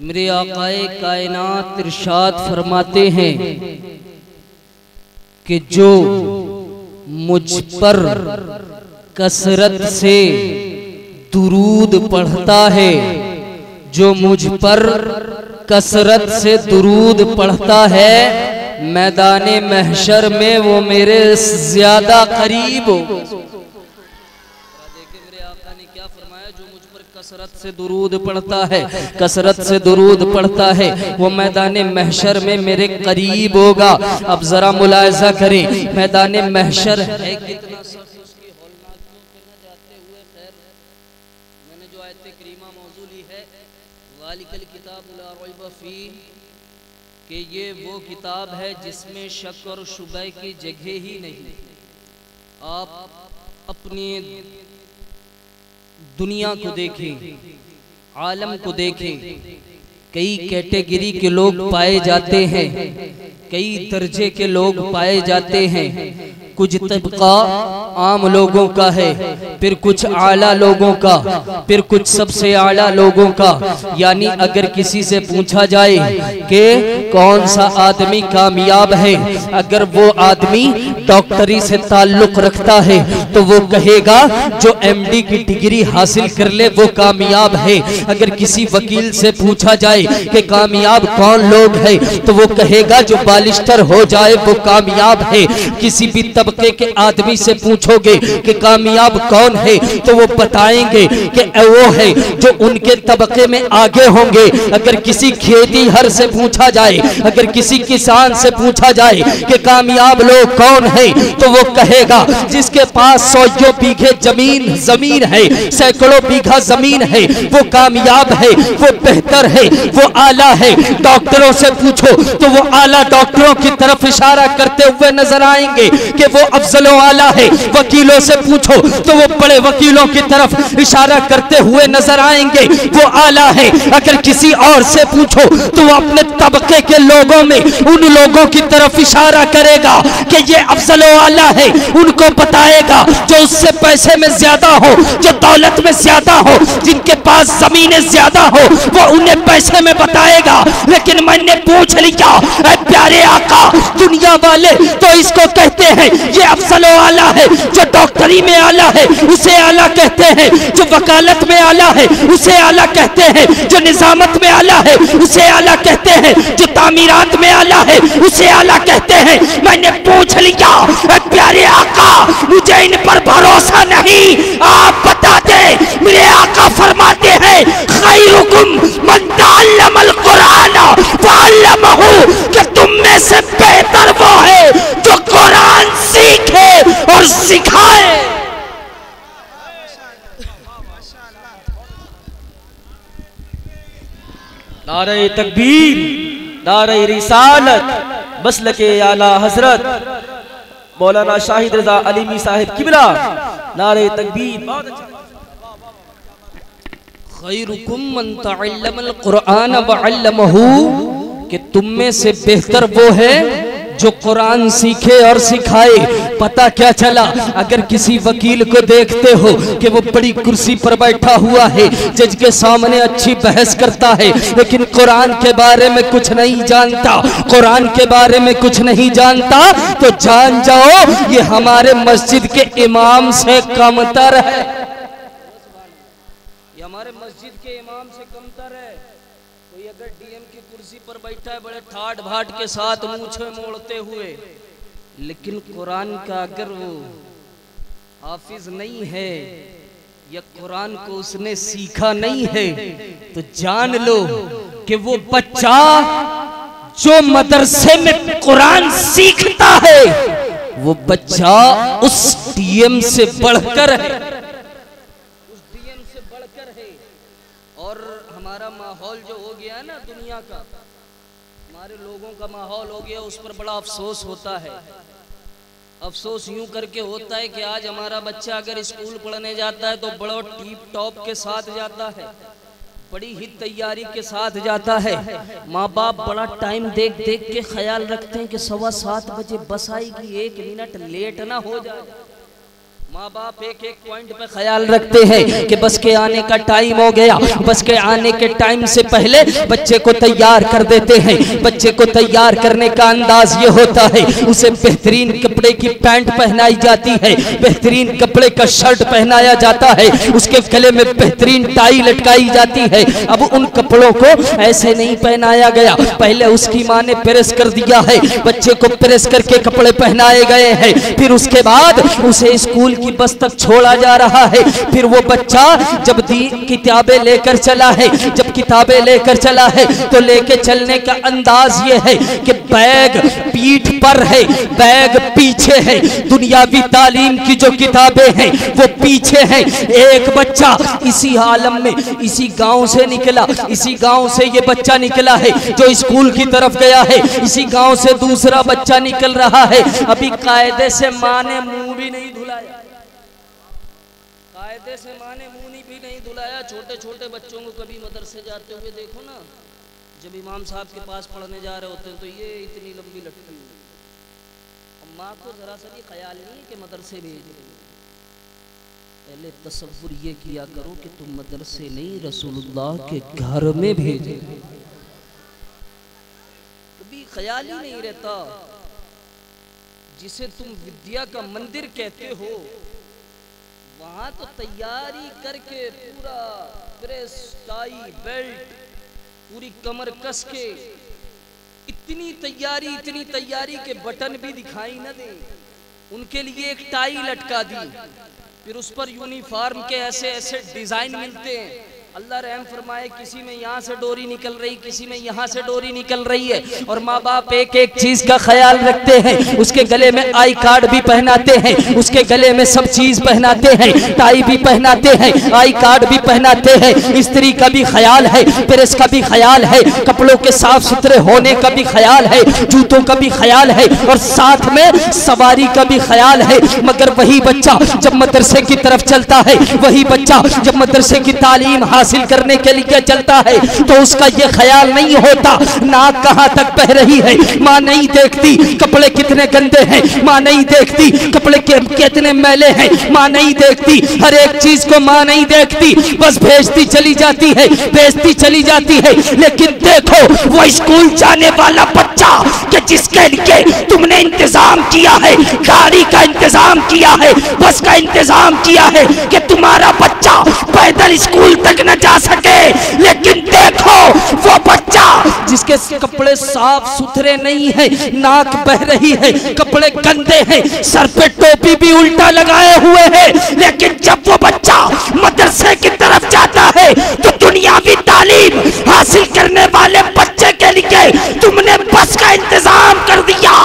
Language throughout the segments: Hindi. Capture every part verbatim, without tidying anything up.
मेरे आकाए कायनात इरशाद फरमाते हैं कि जो मुझ पर कसरत से दुरूद पढ़ता है, जो मुझ पर कसरत से दुरूद पढ़ता है, मैदाने महशर में वो मेरे ज्यादा करीब हो। कसरत से दुरूद पढ़ता है, कसरत से दुरूद पढ़ता है, वो मैदाने महशर में मेरे करीब होगा। अब जरा मुलायजा करें, मैदाने महशर है कितना सख्त, उसकी हौलनाकियों पे न जाते हुए। खैर, मैंने जो आयत करीमा मौजू ली है ज़ालिकल किताब ला रैब फी, कि ये वो किताब है जिसमें शक और शुबह की जगह ही नहीं। आप अपनी दुनिया को देखें, आलम को देखें, कई कैटेगरी के लोग पाए जाते हैं, कई दर्जे के लोग पाए जाते हैं। कुछ तबका आम लोगों का है, फिर कुछ आला लोगों का, फिर कुछ सबसे आला लोगों का। यानी अगर किसी से पूछा जाए कि कौन सा आदमी कामयाब है, अगर वो आदमी डॉक्टरी से ताल्लुक़ रखता है तो वो कहेगा जो एमडी की डिग्री हासिल कर ले वो कामयाब है। अगर किसी वकील से पूछा जाए कि कामयाब कौन लोग है तो वो कहेगा जो बैरिस्टर हो जाए वो कामयाब है। किसी भी तबके के आदमी से पूछोगे कि कामयाब कौन है तो वो बताएंगे कि वो है जो उनके तबके में आगे होंगे। अगर किसी खेतीहर से पूछा जाए, अगर किसी किसान से पूछा जाए कि कामयाब लोग कौन है तो वो कहेगा जिसके पास सौ बीघे जमीन जमीन है, सैकड़ों बीघा जमीन है, वो कामयाब है, वो बेहतर है, वो आला है। डॉक्टरों से पूछो तो वो आला डॉक्टरों की तरफ इशारा करते हुए नजर आएंगे कि वो अफजलो आला है। वकीलों से पूछो तो वो बड़े वकीलों की तरफ इशारा करते हुए नजर आएंगे, वो आला है। अगर किसी और से पूछो तो वो अपने तबके के लोगों में उन लोगों की तरफ इशारा करेगा कि ये अफजलो आला है, उनको बताएगा जो उससे पैसे में ज्यादा हो, जो दौलत में ज्यादा हो, जिनके पास जमीनें ज्यादा हो, वो उन्हें पैसे में बताएगा। लेकिन मैंने पूछ लिया ऐ प्यारे आका, दुनिया वाले तो इसको कहते हैं ये अफसलो आला है, जो डॉक्टरी में आला है उसे आला कहते हैं, जो वकालत में आला है उसे आला कहते हैं, जो निजामत में आला है उसे आला कहते हैं, जो तामीरात में आला है उसे आला कहते हैं। मैंने पूछ लिया ऐ प्यारे आका, मुझे इन पर भरोसा नहीं, आप बता दे। मेरे आका फरमाते हैं खैरुकुम मन तअल्लमल कुरान व अल्लमहु, कि तुम में से बेहतर वो है जो कुरान सीखे और सिखाए। नारे तकबीर, नारे रिसालत, मसलके आला हजरत मौलाना शाहिद रजा अलीमी साहिब किबला, नारे तकबीर। बहुत अच्छा। खैरुकुम मन तअल्लमल कुरान व अल्लमहु, कि तुम में से बेहतर वो है जो कुरान सीखे और सिखाए। पता क्या चला, अगर किसी वकील को देखते हो कि वो बड़ी कुर्सी पर बैठा हुआ है, जज के सामने अच्छी बहस करता है, लेकिन कुरान के बारे में कुछ नहीं जानता, कुरान के बारे में कुछ नहीं जानता, तो जान जाओ ये हमारे मस्जिद के इमाम से कमतर है, ये हमारे मस्जिद के इमाम से कमतर है। अगर डीएम की कुर्सी पर बैठा है बड़े ठाट भाट के साथ मूछे मोड़ते हुए, लेकिन कुरान का अगर वो हाफिज नहीं है या कुरान को उसने सीखा नहीं है, तो जान लो कि वो बच्चा जो मदरसे में कुरान सीखता है वो बच्चा उस डीएम से बढ़कर है, उस डीएम से बढ़कर है। और हमारा माहौल जो हो गया ना दुनिया का, हमारे लोगों का माहौल हो गया, उस पर बड़ा अफसोस होता है। अफसोस यूं करके होता है कि आज हमारा बच्चा अगर स्कूल पढ़ने जाता है तो बड़ा टीप टॉप के साथ जाता है, बड़ी ही तैयारी के साथ जाता है। माँ बाप बड़ा टाइम देख देख के ख्याल रखते हैं कि सवा सात बजे बस आएगी, एक मिनट लेट ना हो जाए। माँ बाप एक एक पॉइंट पर ख्याल रखते हैं कि बस के आने का टाइम हो गया, बस के आने के टाइम से पहले बच्चे को तैयार कर देते हैं। बच्चे को तैयार करने का अंदाज ये होता है, उसे बेहतरीन कपड़े की पैंट पहनाई जाती है, बेहतरीन कपड़े का शर्ट पहनाया जाता है, उसके गले में बेहतरीन टाई लटकाई जाती है। अब उन कपड़ों को ऐसे नहीं पहनाया गया, पहले उसकी माँ ने प्रेस कर दिया है, बच्चे को प्रेस करके कपड़े पहनाए गए हैं, फिर उसके बाद उसे स्कूल की बस तक छोड़ा जा रहा है। फिर वो बच्चा जब किताबें लेकर चला है, जब किताबें लेकर चला है तो लेके चलने का अंदाज ये है कि बैग पीठ पर है, बैग पीछे है, दुनियावी तालीम की जो किताबें हैं वो पीछे हैं। एक बच्चा इसी आलम में, इसी गांव से निकला, इसी गांव से ये बच्चा निकला है जो स्कूल की तरफ गया है, इसी गांव से दूसरा बच्चा निकल रहा है। अभी कायदे से माँ ने मुंह भी नहीं धुलाया, कायदे से माँ ने मुँह भी नहीं धुलाया। छोटे छोटे बच्चों को कभी मदरसे जाते हुए देखो ना, जब इमाम साहब के पास पढ़ने जा रहे होते हैं तो ये इतनी लंबी लटकी हुई है। अब माँ को जरा सा भी ख्याल नहीं कि मदरसे भेज रही है। पहले तसव्वुर ये किया करो कि तुम मदरसे नहीं रसूलुल्लाह के घर में भेजे, कभी ख्याल ही नहीं रहता। जिसे तुम विद्या का मंदिर कहते हो वहां तो तैयारी करके पूरा प्रेस टाई बेल्ट पूरी कमर कस के इतनी तैयारी इतनी तैयारी के बटन भी दिखाई न दे, उनके लिए एक टाई लटका दी, फिर उस पर यूनिफॉर्म के ऐसे ऐसे डिजाइन मिलते हैं। अल्लाह रहम फरमाए, किसी में यहाँ से डोरी निकल रही, किसी में यहाँ से डोरी निकल रही है। और माँ बाप एक एक चीज का ख्याल रखते हैं, उसके गले में आई कार्ड भी पहनाते हैं, उसके गले में सब चीज पहनाते हैं, टाई भी पहनाते हैं, आई कार्ड भी पहनाते हैं, इस्त्री का भी ख्याल है, प्रेस का भी ख्याल है, कपड़ों के साफ सुथरे होने का भी ख्याल है, जूतों का भी ख्याल है, और साथ में सवारी का भी ख्याल है। मगर वही बच्चा जब मदरसे की तरफ चलता है, वही बच्चा जब मदरसे की तालीम हासिल करने के लिए चलता है तो उसका ये ख्याल नहीं होता नाक कहाँ तक बह रही है, माँ नहीं देखती कपड़े कितने गंदे हैं, माँ नहीं देखती कपड़े कितने मैले हैं, माँ नहीं देखती हर एक चीज को, माँ नहीं देखती, बस भेजती चली जाती है, भेजती चली जाती है। लेकिन देखो वो स्कूल जाने वाला बच्चा कि जिसके लिए तुमने इंतजाम किया है, गाड़ी का इंतजाम किया है, बस का इंतजाम किया है कि तुम्हारा बच्चा पैदल स्कूल तक न जा सके, लेकिन देखो वो बच्चा जिसके कपड़े साफ सुथरे नहीं है, नाक बह रही है, कपड़े गंदे हैं, सर पे टोपी भी उल्टा लगाए हुए हैं, लेकिन जब वो बच्चा मदरसे की तरफ जाता है तो दुनियावी तालीम हासिल करने वाले बच्चे के लिए तुमने बस का इंतजाम कर दिया,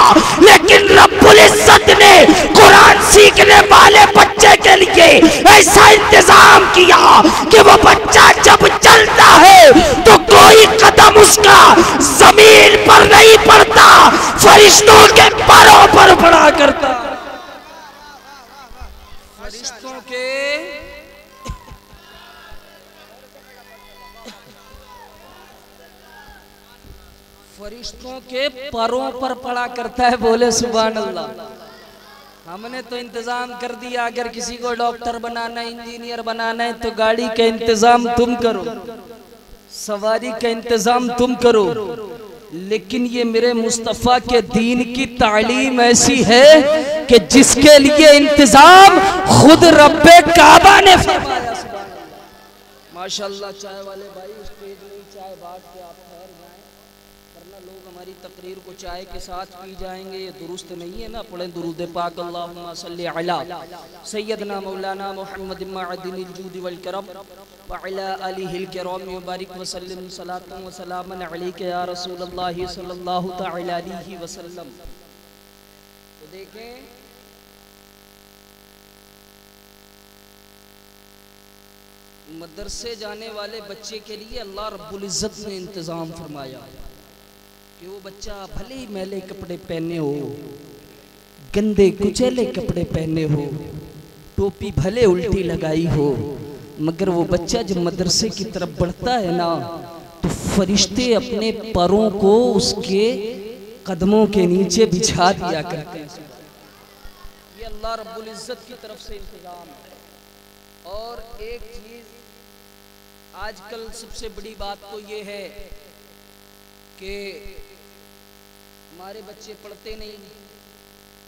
लेकिन रब्बुल इज्जत ने कुरान सीखने वाले बच्चे के लिए ऐसा इंतजाम किया कि वो बच्चा जब चलता है तो कोई कदम उसका जमीन पर नहीं पड़ता, फरिश्तों के पैरों पर पड़ा करता, फरिश्तों के फरिश्तों के पैरों पर पड़ा करता है। बोले सुभान अल्लाह। हमने तो इंतजाम कर दिया, अगर किसी को डॉक्टर बनाना है, इंजीनियर बनाना है तो गाड़ी का इंतजाम तुम करो, सवारी का इंतजाम तुम करो, लेकिन ये मेरे मुस्तफ़ा के दीन की तालीम ऐसी है कि जिसके लिए इंतजाम खुद रब्बे काबा ने फरमाया। माशाल्लाह। चाय वाले भाई स्टेज में चाय बांट के आप ठहर जाए, वरना लोग हमारी तकरीर को चाय के साथ पी जाएंगे, ये दुरुस्त नहीं है ना। पढ़ें दुरूद पाक, अल्लाहुम्मा सल्ली अला सय्यदना मौलाना मुहम्मद मअदिनिल जूद वल करम व अला आलिहिल किराम व बारिक व सल्लिम सलातन व सलामन अलैका या रसूलल्लाह सल्लल्लाहु तआला अलैहि वसल्लम। तो देखें मदरसे जाने वाले बच्चे के लिए अल्लाह रब्बुल इज्जत ने इंतजाम फरमाया कि वो बच्चा भले ही मैले कपड़े पहने हो, गंदे कुचैले कपड़े पहने हो, टोपी भले उल्टी लगाई हो, मगर वो बच्चा जब मदरसे की तरफ बढ़ता है ना तो फरिश्ते अपने पैरों को उसके कदमों के नीचे बिछा दिया करते हैं। अल्लाह रब्बुल इज़्ज़त की तरफ से इंतज़ाम है। और एक चीज़ आजकल सबसे बड़ी बात तो ये है कि हमारे बच्चे पढ़ते नहीं,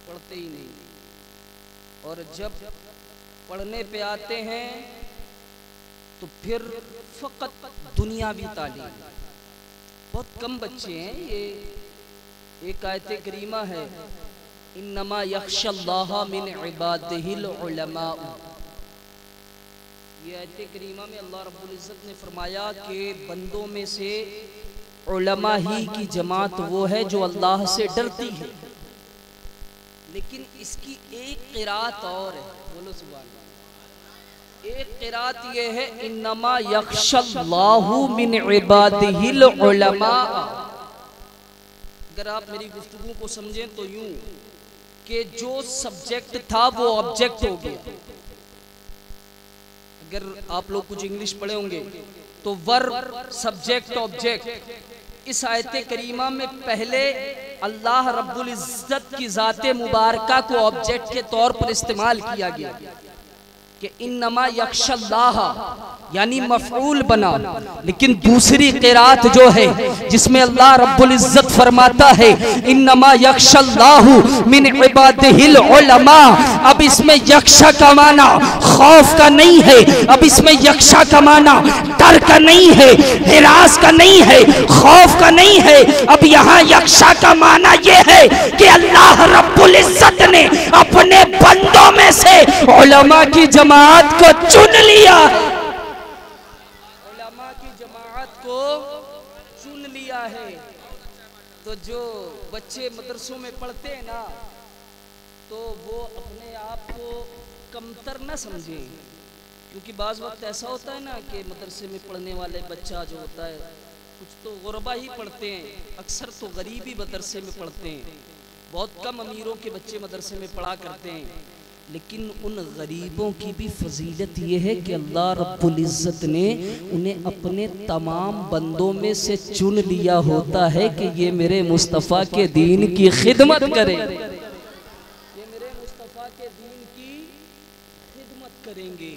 पढ़ते ही नहीं, और जब पढ़ने पे आते हैं तो फिर फ़कत दुनियावी तालीम। बहुत कम बच्चे हैं। ये एक आयत करीमा है, इन्नमा यख्शल्लाहा मिन इबादिहिल उलमा। ये आयत करीमा में अल्लाह रब्बुल इज़्ज़त ने फरमाया कि बंदों में से उलमा ही की जमात वो है जो अल्लाह से डरती है। लेकिन इसकी एक क़िराअत और है, बोलो सुभान अल्लाह। एक क़िराअत ये है, इन्नमा यख्शल्लाहु मिन इबादिहिल उलमा। अगर आप मेरी गुफ्तगू को समझें तो यूं कि जो सब्जेक्ट था वो ऑब्जेक्ट हो गया। अगर आप लोग कुछ इंग्लिश पढ़े होंगे तो वर्ब सब्जेक्ट ऑब्जेक्ट। इस आयते करीमा में पहले अल्लाह रब्बुल इज़्ज़त की ज़ाते मुबारका को ऑब्जेक्ट के तौर पर इस्तेमाल किया गया कि इन्नमा यख्शल्लाह यानी मफ़ऊल बना। लेकिन दूसरी क़िरात जो है जिसमें अल्लाह रब्बुल इज़्ज़त फरमाता है इन्नमा यख्शल्लाहु मिन इबादिहिल उलमा। अब इसमें यक्षा का माना खौफ का नहीं है, अब इसमें यक्षा का माना डर का नहीं है, हिरास का नहीं है, खौफ का नहीं है। अब यहाँ यक्षा का माना यह है कि अल्लाह रब्बुल इज़्ज़त ने अपने बंदों में से उलमा की जमात को चुन लिया, को चुन लिया है। तो जो बच्चे मदरसों में पढ़ते हैं ना, तो वो अपने आप को कमतर ना समझें, क्योंकि बाज़ वक्त ऐसा होता है ना कि मदरसे में पढ़ने वाले बच्चा जो होता है कुछ तो गुरबा ही पढ़ते हैं, अक्सर तो गरीबी मदरसे में पढ़ते हैं, बहुत कम अमीरों के बच्चे मदरसे में पढ़ा करते हैं। लेकिन उन गरीबों की भी फजीलत यह है कि अल्लाह रब्बुल इज़्ज़त ने उन्हें अपने तमाम बंदों में से चुन लिया होता है कि ये मेरे मुस्तफ़ा के दीन की खिदमत करें, ये मेरे मुस्तफ़ा के दीन की खिदमत करेंगे।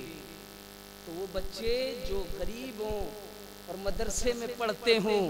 तो वो बच्चे जो गरीब हों और मदरसे में पढ़ते हों,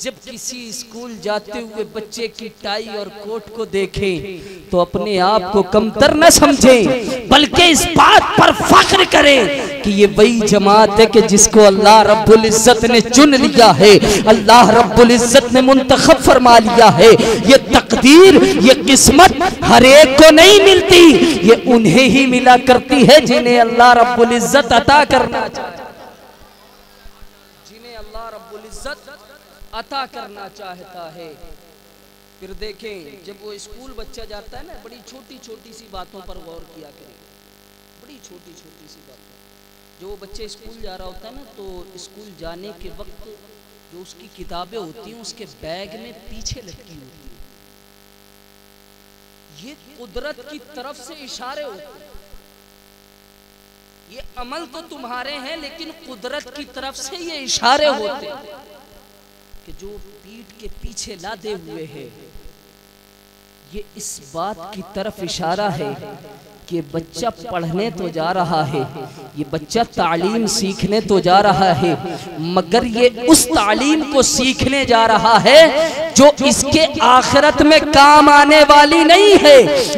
जब किसी स्कूल जाते हुए बच्चे की टाई और कोट को देखें तो अपने आप को कमतर न समझें, बल्कि इस बात पर फख्र करें कि ये वही जमात है कि जिसको अल्लाह रब्बुल इज़्ज़त ने चुन लिया है, अल्लाह रब्बुल इज़्ज़त ने मुंतखब फरमा लिया है। ये तकदीर, ये किस्मत हर एक को नहीं मिलती, ये उन्हें ही मिला करती है जिन्हें अल्लाह रब्बुल इज़्ज़त अता करना चाहता है, जिन्हें अल्लाह रब्बुल इज़्ज़त अता करना चाहता है। फिर देखें जब वो स्कूल बच्चा जाता है ना, बड़ी छोटी छोटी सी बातों पर गौर किया करें, बड़ी छोटी छोटी सी बातों। जो वो बच्चे स्कूल जा रहा होता है ना, तो स्कूल जाने के वक्त जो उसकी किताबें होती हैं उसके बैग में पीछे लटकी होती है। ये कुदरत की तरफ से इशारे होते हैं, ये अमल तो तुम्हारे हैं लेकिन कुदरत की तरफ से ये इशारे होते हैं कि जो पीठ के पीछे लादे हुए हैं, ये इस बात की तरफ इशारा है कि बच्चा पढ़ने तो जा रहा है, ये बच्चा तालीम सीखने तो जा रहा है, मगर ये उस तालीम को सीखने जा रहा है जो इसके आखिरत में काम आने वाली नहीं है।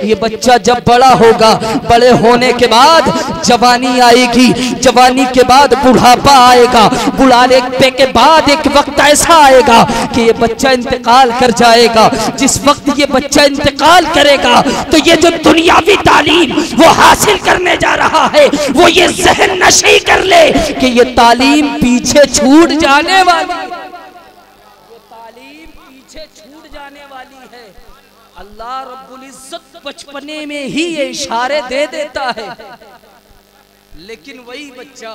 ये बच्चा जब बड़ा होगा, बड़े होने के बाद जवानी आएगी, जवानी के बाद बुढ़ापा आएगा, बुढ़ापे के बाद एक वक्त ऐसा आएगा कि ये बच्चा इंतकाल कर जाएगा। जिस वक्त ये बच्चा इंतकाल करेगा तो ये जो दुनियावी तालीम वो हासिल करने जा रहा है, वो ये जहन नशी कर ले कि ये तालीम पीछे छूट जाने वाली, ये तालीम पीछे छूट जाने वाली है। अल्लाह रब्बुल इज़्ज़त बचपने में ही ये इशारे दे देता है। लेकिन वही बच्चा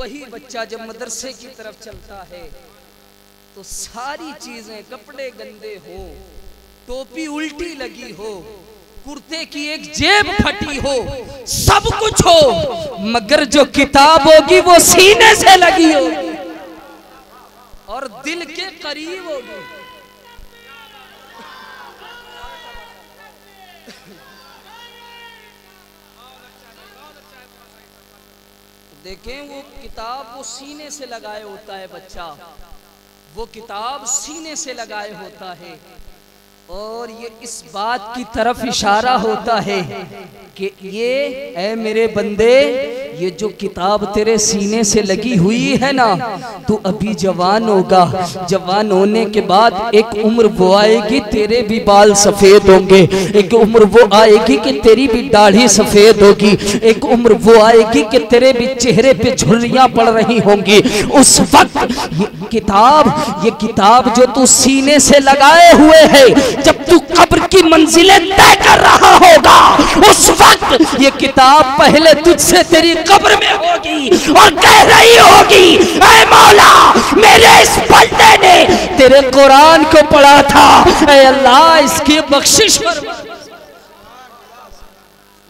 वही बच्चा जब मदरसे की तरफ चलता है तो सारी चीजें, कपड़े गंदे हो, टोपी उल्टी लगी हो, कुर्ते की एक जेब फटी हो, सब कुछ हो, मगर जो किताब होगी वो सीने से लगी होगी और दिल के करीब होगी। देखें वो किताब वो सीने से लगाए होता है बच्चा, वो किताब सीने से लगाए होता है और ये इस बात की तरफ इशारा होता है कि ये ऐ मेरे बंदे, ये जो किताब तेरे सीने से लगी हुई है ना, तू अभी जवान होगा, जवान होने के बाद एक उम्र वो आएगी तेरे भी बाल सफ़ेद होंगे, एक उम्र वो आएगी कि तेरी भी दाढ़ी सफ़ेद होगी, एक उम्र वो आएगी कि तेरे भी चेहरे पे झुर्रियाँ पड़ रही होंगी। उस वक्त ये किताब, ये किताब जो तू सीने से लगाए हुए है, जब तू कब्र की मंजिलें तय कर रहा होगा, उस वक्त ये किताब पहले तुझसे तेरी कब्र में होगी और कह रही होगी, ऐ मौला मेरे इस बंदे ने तेरे कुरान को पढ़ा था, ऐ अल्लाह इसकी बख्शिश फरमा।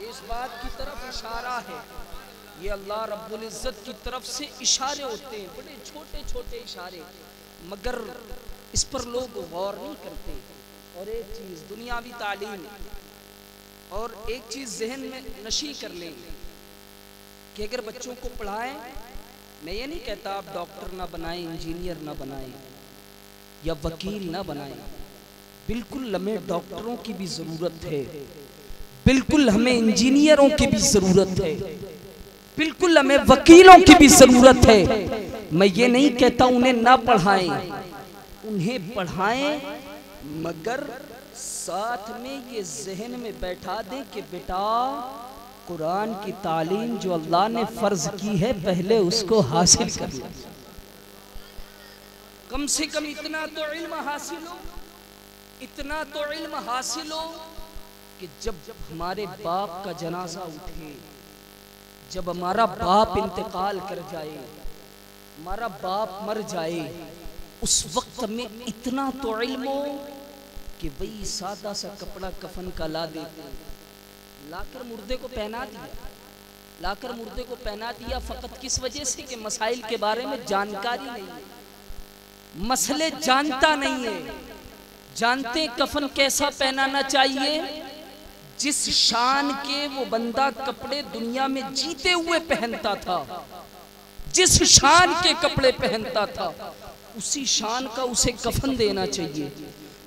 इस बात की तरफ इशारा है, ये अल्लाह रब्बुल इज्जत की तरफ से इशारे होते हैं, बड़े छोटे छोटे इशारे, मगर इस पर लोग गौर नहीं करते। और एक चीज़ दुनियावी तालीम, और एक चीज़ जहन में नशी कर लें कि अगर बच्चों को पढ़ाएं, मैं ये नहीं कहता आप डॉक्टर ना बनाएं, इंजीनियर ना बनाएं या वकील ना बनाएं, बिल्कुल हमें डॉक्टरों की भी ज़रूरत है, बिल्कुल हमें इंजीनियरों की भी ज़रूरत है, बिल्कुल हमें वकीलों की भी ज़रूरत है। मैं ये नहीं कहता उन्हें ना पढ़ाएं, उन्हें पढ़ाएं, मगर साथ में ये जहन में बैठा दें कि बेटा कुरान की तालीम जो अल्लाह ने फर्ज की है पहले उसको हासिल कर ले, कम से कम इतना तो इल्म हासिल हो, इतना तो इल्म हासिल हो कि जब हमारे बाप का जनाजा उठे, जब हमारा बाप इंतकाल कर जाए, हमारा बाप मर जाए, उस वक्त में इतना तो इल्म हो कि वही सादा सा कपड़ा कफन का ला देते, लाकर मुर्दे को पहना दिया, लाकर मुर्दे को पहना दिया। फकत किस वजह से कि मसाइल के बारे में जानकारी नहीं है, मसले जानता नहीं है, जानते कफन कैसा पहनाना चाहिए। जिस शान के वो बंदा कपड़े दुनिया में जीते हुए पहनता था, जिस शान के कपड़े पहनता था, उसी शान का उसे कफन देना चाहिए।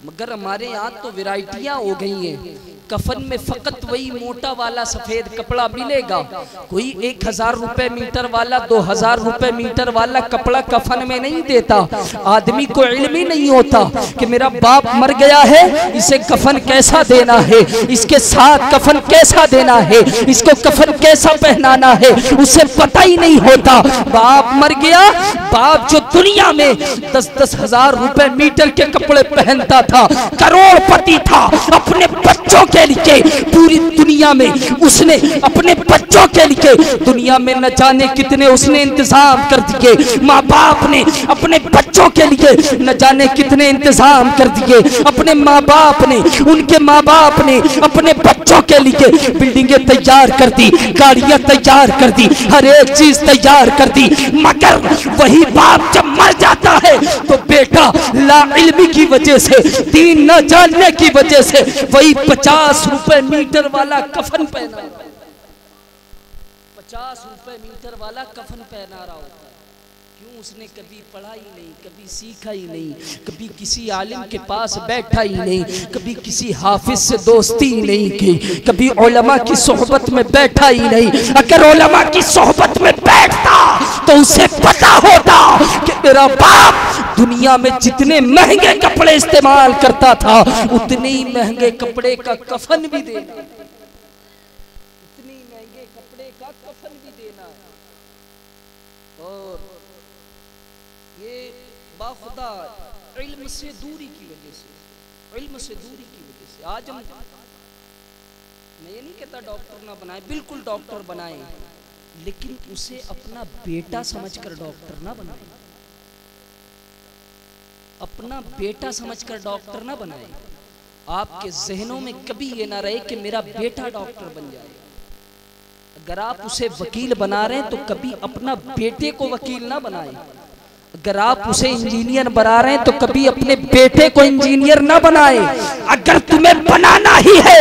मगर हमारे यहाँ तो वैरायटियाँ हो गई हैं, कफन में फकत वही मोटा वाला सफ़ेद कपड़ा मिलेगा, कोई एक हज़ार रुपये मीटर वाला, दो हज़ार रुपये मीटर वाला कपड़ा कफन में नहीं देता। आदमी को इल्म ही नहीं होता कि मेरा बाप मर गया है, इसे कफन कैसा देना है, इसके साथ कफन कैसा देना है, इसको कफन कैसा पहनाना है, उसे पता ही नहीं होता। बाप मर गया, बाप जो दुनिया में दस दस हज़ार रुपये मीटर के कपड़े पहनता था, करोड़पति था, अपने बच्चों के लिए पूरी दुनिया में उसने अपने बच्चों के लिए दुनिया में न जाने कितने उसने इंतजाम कर दिए, माँ बाप ने अपने बच्चों के लिए न जाने कितने इंतजाम कर दिए, अपने माँ बाप ने, उनके माँ बाप ने अपने बच्चों के लिए बिल्डिंगें तैयार कर दी, गाड़ियाँ तैयार कर दी, हर एक चीज तैयार कर दी। मगर वही बाप जब मर जाता है तो बेटा ला इल्मी की वजह से, दीन न जानने की वजह से वही पचास रुपए मीटर वाला कफन पहना, पचास रुपए मीटर वाला कफन पहना रहा होता है। क्यों? उसने कभी पढ़ा ही नहीं, कभी सीखा ही नहीं, कभी किसी आलिम के पास बैठा ही नहीं, कभी किसी हाफिज से दोस्ती ही नहीं की, कभी उलमा की सोहबत में बैठा ही नहीं। अगर उलमा की सोहबत में बैठता तो उसे पता होता कि मेरा बाप दुनिया में जितने महंगे कपड़े इस्तेमाल करता था उतने ही महंगे कपड़े का कफन भी देना, उतने ही महंगे कपड़े का कफन भी देना। और ये बाखुदा इल्म से दूरी की वजह से, इल्म से दूरी की वजह से आज हम, मैं ये नहीं कहता डॉक्टर ना बनाए, बिल्कुल डॉक्टर बनाए, लेकिन उसे अपना बेटा समझकर डॉक्टर ना बनाए, अपना बेटा समझकर डॉक्टर ना बनाए। आपके जहनों में कभी ये ना रहे कि मेरा बेटा डॉक्टर बन जाए। अगर आप उसे वकील बना रहे हैं तो कभी अपना बेटे को वकील ना बनाएं, अगर आप उसे इंजीनियर बना रहे हैं तो कभी अपने बेटे को इंजीनियर ना बनाएं। अगर तुम्हें बनाना ही है,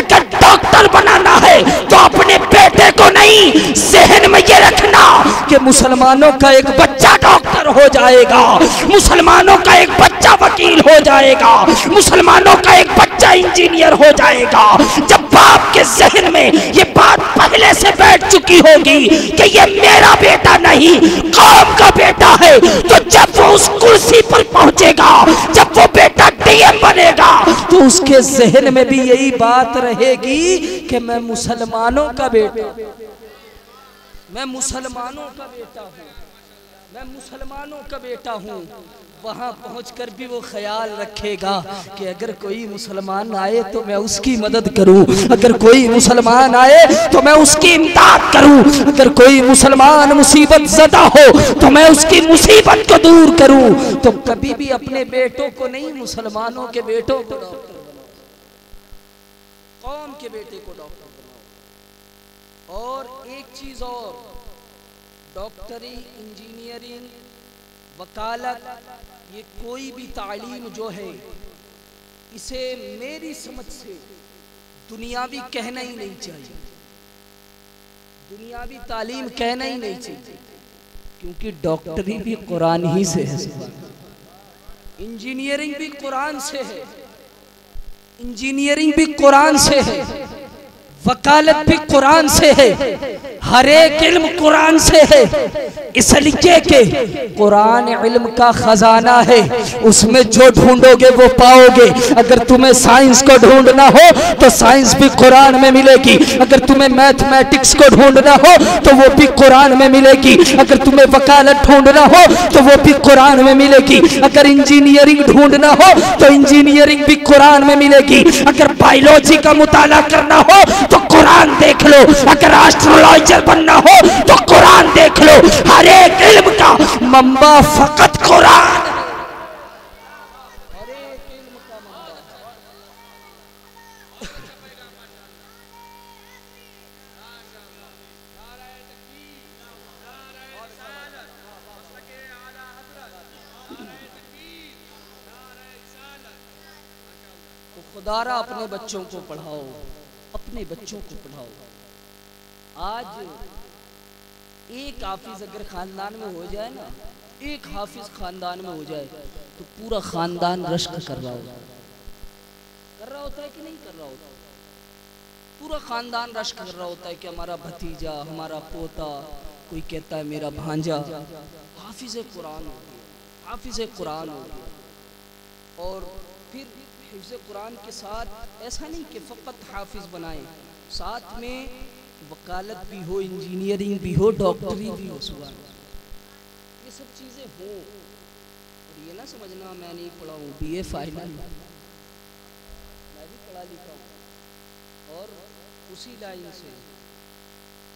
अगर डॉक्टर बनाना है तो अपने बेटे को नहीं, जहन में ये रखना कि मुसलमानों का एक बच्चा डॉक्टर हो जाएगा, मुसलमानों का एक बच्चा वकील हो जाएगा, मुसलमानों का एक बच्चा इंजीनियर हो जाएगा। जब बाप के जहन में ये बात पहले से बैठ चुकी होगी कि ये मेरा बेटा नहीं कौम का बेटा है, तो जब वो उस कुर्सी पर पहुंचेगा, जब वो बेटा डीएम बनेगा, तो उसके जहन में भी यही बात रहेगी कि मैं मुसलमानों का बेटा मैं मुसलमानों का बेटा हूँ मैं मुसलमानों का बेटा हूँ। वहाँ पहुंचकर भी वो ख्याल रखेगा कि अगर कोई मुसलमान आए तो मैं उसकी मदद करूं, अगर कोई मुसलमान आए तो मैं उसकी इमदाद करूं, अगर कोई मुसलमान मुसीबत ज़दा हो तो मैं उसकी मुसीबत को दूर करूं। तो कभी भी अपने बेटों को नहीं, मुसलमानों के बेटों को डॉक्टर बनाओ, कौम के बेटे को डॉक्टर बनाओ। और एक चीज़ और, डॉक्टरी, इंजीनियरिंग, वकालत, ये कोई भी तालीम जो है इसे मेरी समझ से दुनियावी कहना ही नहीं चाहिए, दुनियावी तालीम कहना ही नहीं चाहिए, क्योंकि डॉक्टरी भी कुरान ही से है, इंजीनियरिंग भी कुरान से है, इंजीनियरिंग भी कुरान से है, वकालत भी कुरान से है, हर एक इल्म कुरान से है। इसलिए कि कुरान इल्म का खजाना है, उसमें जो ढूंढोगे वो पाओगे। अगर तुम्हें साइंस को ढूंढना हो तो साइंस भी कुरान में मिलेगी, अगर तुम्हें मैथमेटिक्स को ढूंढना हो तो वो भी कुरान में मिलेगी, अगर तुम्हें वकालत ढूंढना हो तो वो भी कुरान में मिलेगी, अगर इंजीनियरिंग ढूंढना हो तो इंजीनियरिंग भी कुरान में मिलेगी, अगर बायोलॉजी का मुताला करना हो तो कुरान देख लो, अगर एस्ट्रोलॉजर बनना हो तो कुरान देख लो। हर एक इल्म का मंबा फकत कुरान, हर एक इल्म का मंबा। तो खुदारा अपने बच्चों को पढ़ाओ, अपने बच्चों को पढ़ाओ। आज एक हाफिज अगर खानदान में हो जाए ना, एक हाफिज खानदान में हो जाए तो पूरा खानदान रश्क कर रहा होता है, कर रहा होता है कि नहीं कर रहा होता? पूरा खानदान रश्क कर रहा होता है कि हमारा भतीजा, हमारा पोता, कोई कहता है मेरा भांजा हाफिज कुरान हो गया, हाफिज कुरान हो गया। और फिर हिफ्ज़ कुरान के साथ ऐसा नहीं कि फ़कत हाफिज़ बनाएं, साथ में वकालत भी हो, इंजीनियरिंग भी हो, डॉक्टरी भी हो, सुबह ये सब चीज़ें हो। और ये ना समझना मैं नहीं पढ़ा हूँ, बी ए फाइनल मैं भी पढ़ा लिखा हूँ, और उसी लाइन से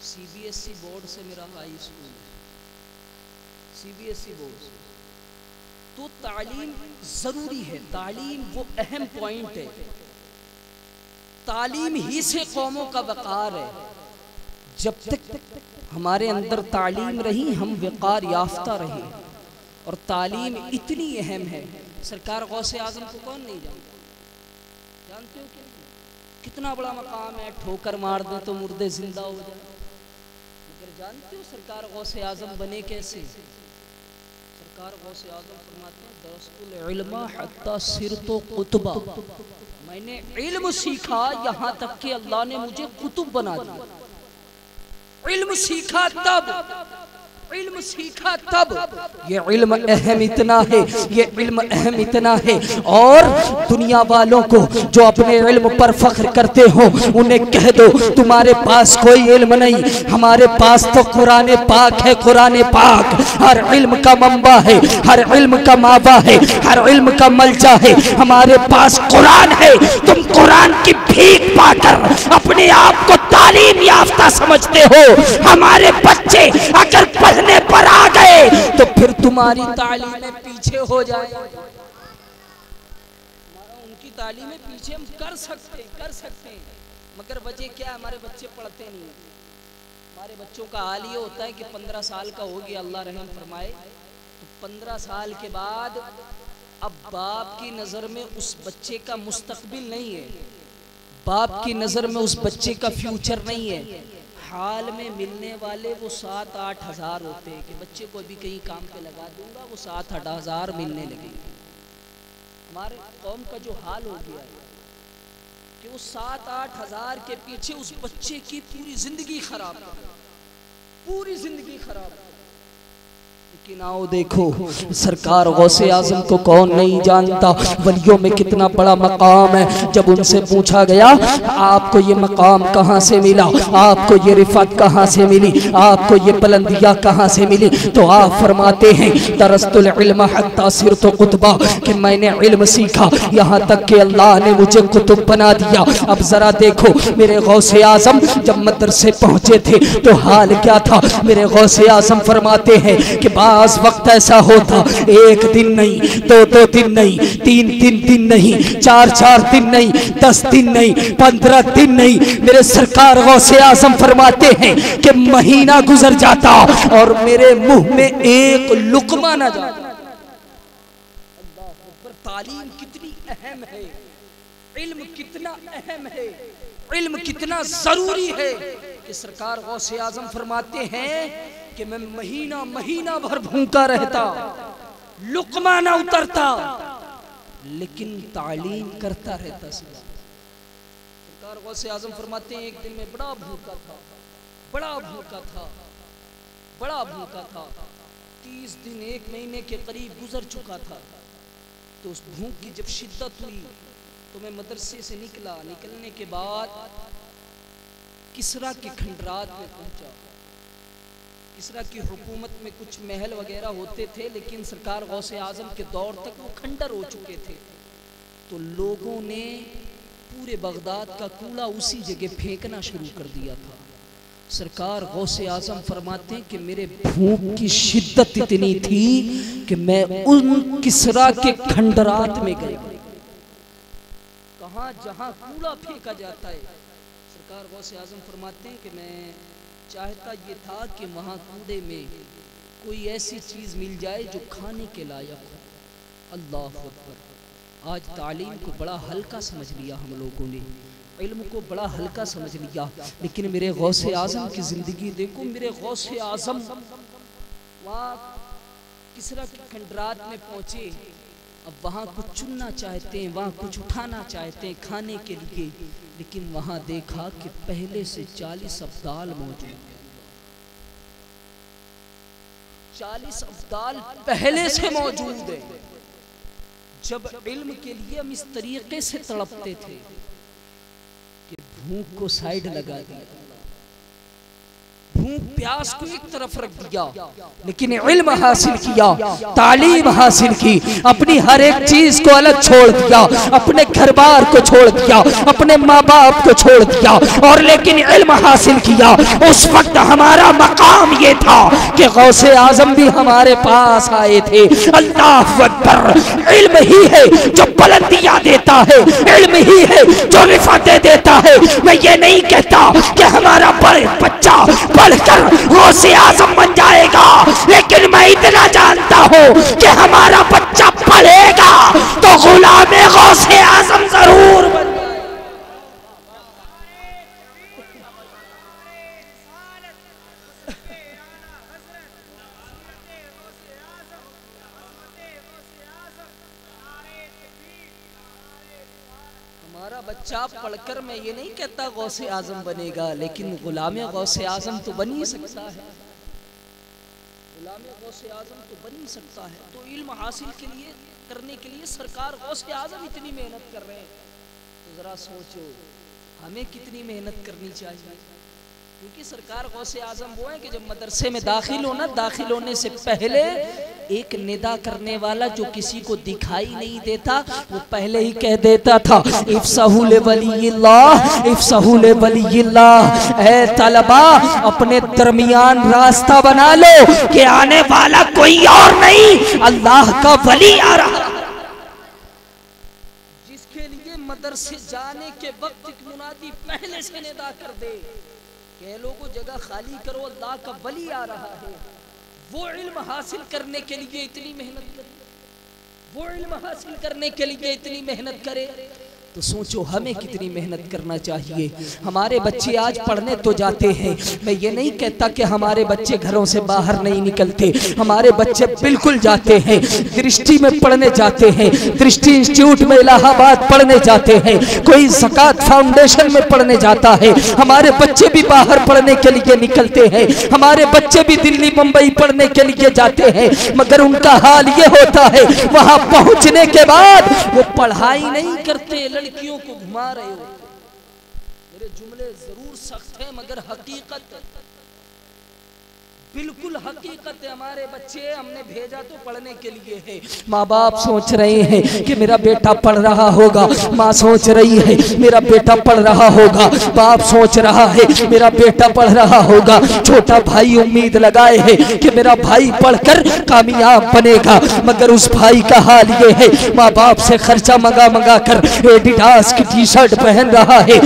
C B S E board से मेरा हाई स्कूल है, C B S E board से। तो तालीम जरूरी है, तालीम वो अहम पॉइंट है, तालीम ही से कौमों का वकार है। जब तक हमारे अंदर तालीम रही हम वकार याफ्ता रहे, और तालीम इतनी अहम है। सरकार गौसे आजम को कौन नहीं जानता, जानते हो क्या? कितना बड़ा मकाम है, ठोकर मार दो तो मुर्दे जिंदा हो जाए। मगर जानते हो सरकार गौसे आजम बने कैसे? मैंने इल्म सीखा यहाँ तक कि अल्लाह ने मुझे कुतुब बना दिया। इल्म सीखा तब, इल्म सीखा तब, ये इल्म अहम इतना है, ये इल्म अहम इतना है। और दुनिया वालों को जो अपने इल्म पर फख्र करते हो उन्हें कह दो तुम्हारे पास कोई इल्म नहीं, हमारे पास तो कुरान पाक है, कुरान पाक हर इल्म का मंबा है, हर इल्म का माबा है, हर इल्म का मलजा है, हमारे पास कुरान है। तुम कुरान की भीख पाकर अपने आप को तालीम याफ्ता समझते हो, हमारे बच्चे अगर पढ़ने पर आ गए तो फिर तुम्हारी तालीमें पीछे हो जाए। उनकी तालीमें पीछे हम कर सकते कर सकते हैं, मगर वजह क्या है? हमारे बच्चे पढ़ते नहीं। हमारे बच्चों का हाल ये होता है कि पंद्रह साल का हो गया, अल्लाह रहम फरमाए, तो पंद्रह साल के बाद अब बाप की नज़र में उस बच्चे का मुस्तकबिल नहीं है, बाप की नज़र में उस बच्चे का फ्यूचर नहीं है। हाल में मिलने वाले वो सात आठ हज़ार होते हैं कि बच्चे को भी कहीं काम पे लगा दूंगा, वो सात आठ हज़ार मिलने लगेंगे। हमारे कौम का जो हाल हो गया है कि उस सात आठ हज़ार के पीछे उस बच्चे की पूरी ज़िंदगी खराब हो, पूरी ज़िंदगी खराब हो। लेकिन आओ देखो, सरकार गौसे आजम को कौन नहीं जानता, वलियों में कितना बड़ा मकाम है। जब उनसे पूछा गया आपको ये मकाम कहाँ से मिला, आपको ये रिफत कहाँ से मिली, आपको ये बुलंदियाँ कहाँ से मिली, तो आप फरमाते हैं दरस्तुल इल्म हत्ता सिरतु कुतबा, कि मैंने इल्म सीखा यहाँ तक कि अल्लाह ने मुझे कुतुब बना दिया। अब ज़रा देखो मेरे गौसे आजम जब मदरसे पहुँचे थे तो हाल क्या था। मेरे गौसे आजम फरमाते हैं कि आज वक्त ऐसा होता एक दिन नहीं, दो दो दिन नहीं, तीन तीन दिन नहीं, चार चार दिन नहीं, दस दिन नहीं, पंद्रह दिन नहीं। मेरे सरकार गौसे आजम फरमाते हैं कि महीना गुजर जाता और मेरे मुंह में एक लुकमा ना जाता। अल्लाह पर तालीम कितनी अहम है, इल्म कितना अहम है, इल्म कितना जरूरी है कि सरकार गौसे आजम फरमाते हैं कि मैं महीना महीना भर भूखा रहता, लुकमा ना उतरता, लेकिन तालीम करता रहता। सरकार गौसे आजम फरमाते हैं एक दिन में बड़ा भूखा था, बड़ा भूखा था, बड़ा भूखा था। तीस दिन एक महीने के करीब गुजर चुका था। तो उस भूख की जब शिद्दत हुई तो मैं मदरसे से निकला। निकलने के बाद किसरा के खंडरात में पहुंचा। किसरा की हुकूमत में कुछ महल वगैरह होते थे, लेकिन सरकार गौसे आजम के दौर तक वो खंडर हो चुके थे। तो लोगों ने पूरे बगदाद का कूड़ा उसी जगह फेंकना शुरू कर दिया था। सरकार गौसे आजम फरमाते हैं कि मेरे भूख की शिद्दत इतनी थी कि मैं उन किसरा के खंडरात में गया। कहाँ जहाँ कूड़ा फेंका जाता है, सरकार गौसे आजम फरमाते हैं कि मैं चाहता ये था कि वहाँ कूड़े में कोई ऐसी चीज़ मिल जाए जो खाने के लायक हो। अल्लाह अकबर। आज तालीम को बड़ा हल्का समझ लिया हम लोगों ने, इल्म को बड़ा हल्का समझ लिया। लेकिन मेरे गौसे आजम की ज़िंदगी देखो। मेरे गौसे आजम वहाँ किसरा के खंडरात में पहुँचे। अब वहाँ कुछ चुनना चाहते हैं, वहाँ कुछ उठाना चाहते हैं खाने के लिए, लेकिन वहाँ देखा कि पहले से चालीस अब्दाल मौजूद हैं। चालीस अब्दाल पहले से मौजूद हैं। जब इल्म के लिए हम इस तरीके से तड़पते थे कि भूख को साइड लगा दिया, भूख प्यास को एक तरफ रख दिया, लेकिन इल्म हासिल किया, तालीम हासिल की, अपनी हर एक चीज को अलग छोड़ दिया, अपने घर बार को छोड़ दिया, अपने माँ बाप को छोड़ दिया, और लेकिन इल्म हासिल किया। उस वक्त हमारा मकाम ये था कि गौसे आजम भी हमारे पास आए थे। अल्लाह अकबर। इल्म ही है जो बुलंदियाँ देता है, इल्म ही है जो रिफातें देता है। मैं ये नहीं कहता कि हमारा बच्चा पढ़कर गौसे आजम बन जाएगा, लेकिन मैं इतना जानता हूँ कि हमारा बच्चा पढ़ेगा तो गुलाम गौसे आजम जरूर बन जाएगा। हमारा बच्चा पढ़कर, मैं ये नहीं कहता गौसे आजम बनेगा, लेकिन गुलाम गौसे आजम तो बन ही सकता है, गुलाम गौसे आजम तो बन ही सकता है। तो इल्म हासिल के लिए करने के लिए सरकार गौसे आजम इतनी मेहनत कर रहे हैं, तो जरा सोचो हमें कितनी मेहनत करनी चाहिए। क्योंकि सरकार गौसे आजम वो है कि जब मदरसे में दाखिल होना, दाखिल होने से पहले एक निदा करने वाला जो किसी को दिखाई नहीं देता वो पहले ही कह देता था इफ्साहु ले वलील्लाह, इफ्साहु ले वलील्लाह। ऐ तलबा, अपने दरमियान रास्ता बना लो कि आने वाला कोई और नहीं, अल्लाह का वली आ रहा। जिसके लिए मदरसे जाने के वक्त एक मुनादी पहले से निदा कर दे, कह लोगों जगह खाली करो, अल्लाह का वली आ रहा है। वो इल्म हासिल करने के लिए इतनी मेहनत करे, वो इल्म हासिल करने के लिए इतनी मेहनत करे तो सोचो हमें कितनी मेहनत करना चाहिए। हमारे बच्चे आज पढ़ने तो जाते हैं, मैं ये नहीं कहता कि हमारे बच्चे घरों से बाहर नहीं निकलते, हमारे बच्चे बिल्कुल जाते हैं, दृष्टि में पढ़ने जाते हैं, दृष्टि इंस्टीट्यूट में इलाहाबाद पढ़ने जाते हैं, कोई ज़कात फाउंडेशन में पढ़ने जाता है। हमारे बच्चे भी बाहर पढ़ने के लिए निकलते हैं, हमारे बच्चे भी दिल्ली मुंबई पढ़ने के लिए जाते हैं, मगर उनका हाल ये होता है वहाँ पहुँचने के बाद वो पढ़ाई नहीं करते, लड़कियों को घुमा रहे हो। मेरे जुमले जरूर सख्त हैं मगर हकीकत बिल्कुल हकीकत है। हमारे बच्चे हमने भेजा तो पढ़ने के लिए है। माँ बाप सोच रहे हैं कि मेरा बेटा पढ़ रहा होगा, माँ सोच रही है मेरा बेटा पढ़ रहा होगा, बाप सोच रहा है मेरा बेटा पढ़ रहा होगा, छोटा भाई उम्मीद लगाए है कि मेरा भाई पढ़कर कामयाब बनेगा, मगर उस भाई का हाल ये है माँ बाप से खर्चा मंगा मंगा कर एडिडास की टी शर्ट पहन रहा है,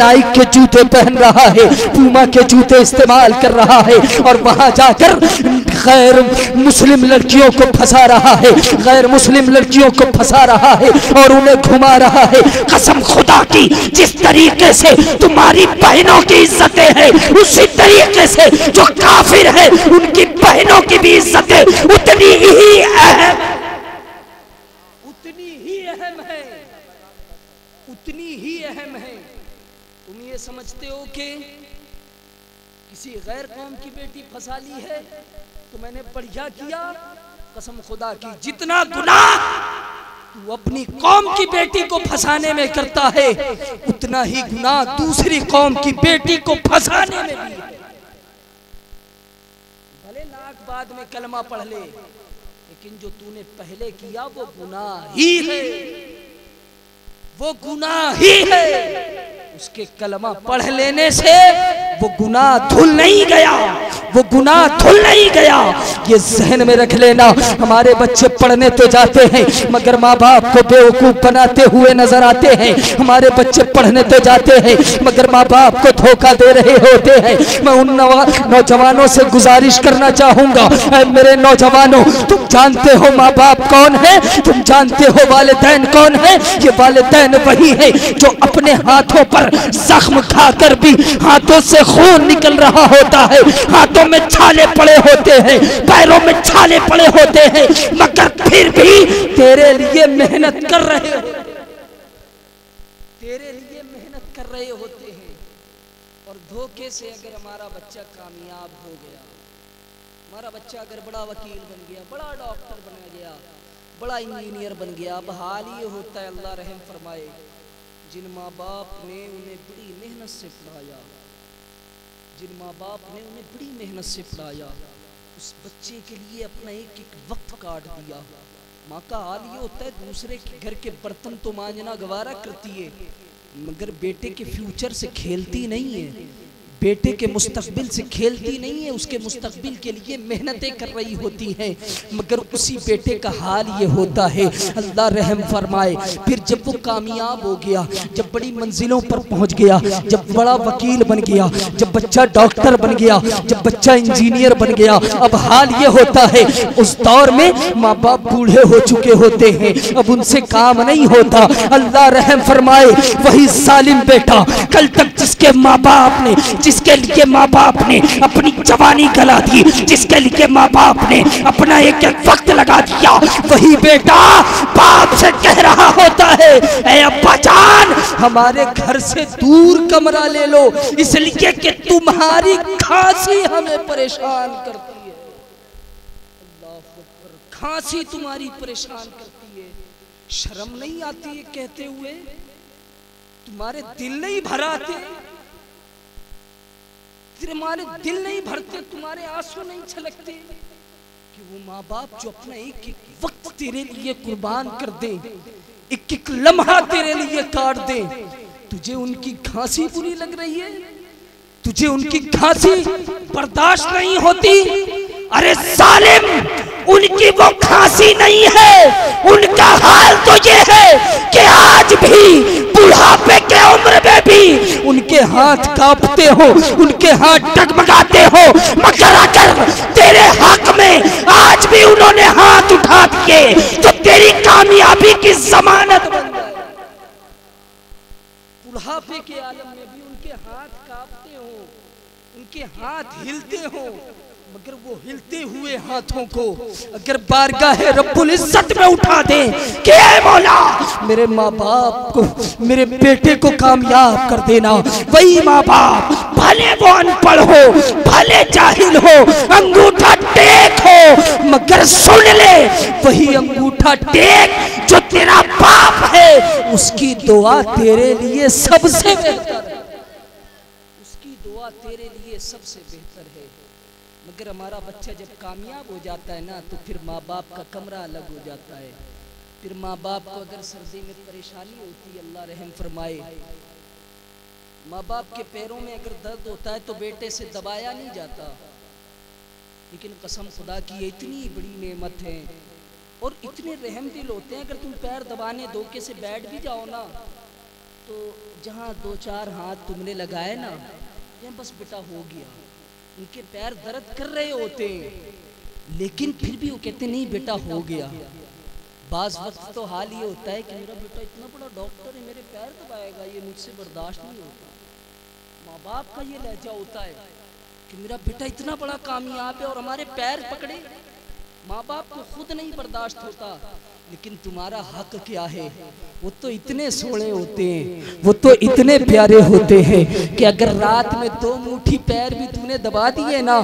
नाइक के जूते पहन रहा है, पूमा के जूते इस्तेमाल कर रहा है और जाकर गैर मुस्लिम लड़कियों को फंसा रहा है, गैर मुस्लिम लड़कियों को फंसा रहा है और उन्हें घुमा रहा है। कसम खुदा की, जिस तरीके से तुम्हारी बहनों की इज्जतें हैं उसी तरीके से जो काफिर है उनकी बहनों की भी इज्जतें उतनी ही अहम उतनी ही अहम है उतनी ही अहम है। तुम ये समझते हो कि किसी गैर कौम की बेटी फंसा ली है तो मैंने बढ़िया किया, कसम खुदा की जितना गुनाह तू अपनी कौम की बेटी को फंसाने में करता है उतना ही गुनाह दूसरी कौम की बेटी को फंसाने में भी है। भले लाख बाद में कलमा पढ़ ले लेकिन जो तूने पहले किया वो गुनाह ही है, वो गुनाह ही है। उसके कलमा पढ़ लेने से वो गुनाह धुल नहीं गया, वो गुनाह धुल नहीं गया। ये जहन में रख लेना। हमारे बच्चे पढ़ने तो जाते हैं मगर माँ बाप को बेवकूफ़ बनाते हुए नजर आते हैं। हमारे बच्चे पढ़ने तो जाते हैं मगर माँ बाप को धोखा दे रहे होते हैं। मैं उन नौजवानों से गुजारिश करना चाहूँगा, मेरे नौजवानों तुम जानते हो माँ बाप कौन है, तुम जानते हो वालिदैन कौन है। ये वालिदैन वही है जो अपने हाथों पर जख्म खाकर भी हाथों से खून निकल रहा होता है, हाथों में छाले पड़े होते हैं, पैरों में छाले पड़े होते हैं, मगर फिर भी तेरे लिए मेहनत कर रहे होते तेरे लिए मेहनत कर रहे होते हैं। और धोखे से अगर हमारा बच्चा कामयाब हो गया, हमारा बच्चा अगर बड़ा वकील बन गया, बड़ा डॉक्टर बन गया, बड़ा इंजीनियर बन गया, अब हाल ये होता है अल्लाह रहम फरमाए जिन माँ बाप ने उन्हें बड़ी मेहनत से पढ़ाया, जिन माँ बाप ने उन्हें बड़ी मेहनत से पढ़ाया, उस बच्चे के लिए अपना एक एक वक्त काट दिया। माँ का हाल ये होता है दूसरे के घर के बर्तन तो मांजना गवारा करती है मगर बेटे के फ्यूचर से खेलती नहीं है, बेटे के मुस्तकबिल से खेलती नहीं है, उसके मुस्तकबिल के लिए मेहनतें कर रही होती हैं मगर उसी बेटे का हाल ये होता है। अल्लाह रहम फरमाए। फिर जब वो कामयाब हो गया, जब बड़ी मंजिलों पर पहुंच गया, जब बड़ा वकील बन गया, जब बच्चा डॉक्टर बन गया, जब बच्चा इंजीनियर बन गया, अब हाल ये होता है उस दौर में माँ बाप बूढ़े हो चुके होते हैं, अब उनसे काम नहीं होता। अल्लाह रहम फरमाए। वही जालिम बेटा कल तक जिसके माँ बाप ने जिसके लिए माँ बाप ने अपनी जवानी गला दी, जिसके लिए माँ बाप ने अपना एक एक वक्त लगा दिया, वही बेटा बाप से कह रहा होता है ए अब्बा जान हमारे घर से दूर कमरा ले लो इसलिए कि तुम्हारी खांसी हमें परेशान करती है। अल्लाह पर खांसी तुम्हारी परेशान करती है, शर्म नहीं आती है कहते हुए, तुम्हारे दिल नहीं भराते, तुम्हारे दिल नहीं भरते, तुम्हारे आंसू नहीं छलकते कि वो माँ बाप जो अपना एक एक वक्त तेरे लिए कुर्बान कर दे, एक एक लम्हा तेरे लिए काट दे, तुझे उनकी खांसी बुरी लग रही है, तुझे उनकी खांसी बर्दाश्त नहीं होती। अरे सालिम, उनकी वो खांसी नहीं है, उनका हाल तो ये है कि आज भी बुढ़ापे के उम्र में भी उनके हाथ हाथ कांपते हो, उनके हाथ डगमगाते हो, मगर अगर तेरे हक में आज भी उन्होंने हाथ उठा दिए तो तेरी कामयाबी की जमानत बन जाए। बुढ़ापे के आलम में भी उनके हाथ कांपते हो, उनके हाथ हिलते हो, मगर वो हिलते हुए हाथों को अगर बारगाह रब्बुल इज्जत में उठा दे कि ऐ मौला मेरे माँ बाप को, मेरे बेटे को कामयाब कर देना, वही माँ बाप भले वो अनपढ़ हो, भले जाहिल हो, अंगूठा टेक हो, मगर सुन ले वही अंगूठा टेक जो तेरा बाप है, उसकी दुआ तेरे लिए सबसे बेहतर है, उसकी दुआ तेरे लिए सबसे बेहतर है। मगर हमारा बच्चा जब कामयाब हो जाता है ना तो फिर माँ बाप का कमरा अलग हो जाता है। फिर माँ बाप को अगर सर्दी में परेशानी होती है, अल्लाह रहम फरमाए, माँ बाप के पैरों में अगर दर्द होता है तो बेटे से दबाया नहीं जाता, लेकिन कसम खुदा की ये इतनी बड़ी नेमत है और इतने रहम दिल होते हैं, अगर तुम पैर दबाने धोखे से बैठ भी जाओ ना तो जहाँ दो चार हाथ तुमने लगाए ना यहाँ बस बेटा हो गया, उनके पैर दर्द कर रहे होते हैं लेकिन फिर भी वो कहते नहीं बेटा हो गया। बाज़ वक्त तो हाल ये होता है कि मेरा बेटा इतना बड़ा डॉक्टर है, मेरे पैर दबाएगा, ये मुझसे बर्दाश्त नहीं होता। माँ बाप का ये लहजा होता है कि मेरा बेटा इतना बड़ा कामयाब है और हमारे पैर पकड़े, माँ बाप को खुद नहीं बर्दाश्त होता, लेकिन तुम्हारा हक क्या है? वो तो इतने सोने होते हैं, वो तो इतने प्यारे होते हैं कि अगर रात में दो मुट्ठी पैर भी तुमने दबा दिए ना,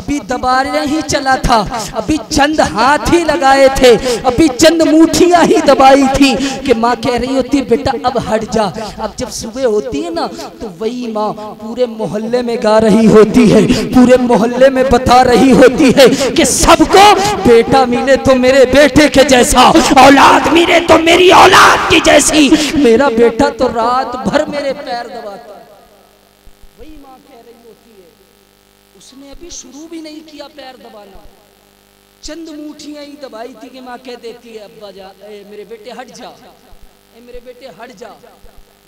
अभी दबाना ही चला था, अभी चंद हाथ ही लगाए थे, अभी चंद मुठियां ही दबाई थी कि माँ कह रही होती बेटा अब हट जा। अब जब सुबह होती है ना तो वही माँ पूरे मोहल्ले में गा रही होती है, पूरे मोहल्ले में बता रही होती है कि सबको बेटा मिले तो मेरे बेटे के जैसा, औलाद मेरे तो मेरी औलाद की जैसी, मेरा बेटा तो रात भर मेरे पैर दबाता। वही माँ कह रही होती है, उसने अभी शुरू भी नहीं किया पैर दबाना, चंद मुठियां ही दबाई थी कि माँ कह देती है अब्बा जा, ए, मेरे बेटे हट जा, ए, मेरे बेटे हट जा।